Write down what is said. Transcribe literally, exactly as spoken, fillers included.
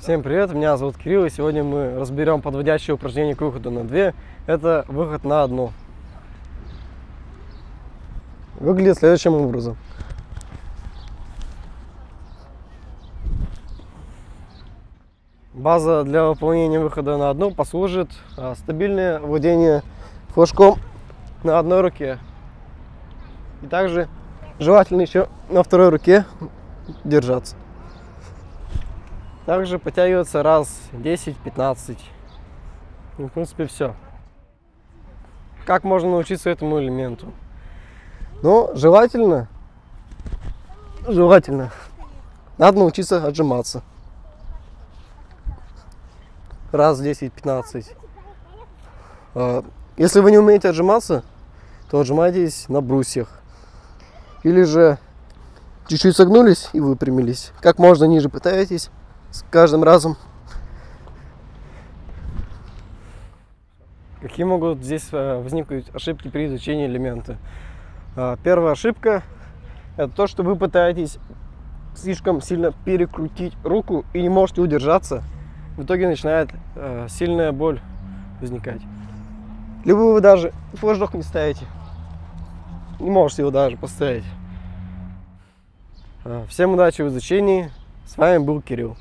Всем привет, меня зовут Кирилл, и сегодня мы разберем подводящее упражнение к выходу на две. Это выход на одну. Выглядит следующим образом. База для выполнения выхода на одну послужит стабильное владение флажком на одной руке. И также желательно еще на второй руке держаться. Также подтягиваться раз десять-пятнадцать. В принципе, все. Как можно научиться этому элементу? Ну, желательно, желательно, надо научиться отжиматься. Раз десять-пятнадцать. Если вы не умеете отжиматься, то отжимайтесь на брусьях. Или же чуть-чуть согнулись и выпрямились. Как можно ниже пытаетесь. С каждым разом. Какие могут здесь возникнуть ошибки при изучении элемента? Первая ошибка — это то, что вы пытаетесь слишком сильно перекрутить руку и не можете удержаться. В итоге начинает сильная боль возникать. Либо вы даже флажок не ставите. Не можете его даже поставить. Всем удачи в изучении. С вами был Кирилл.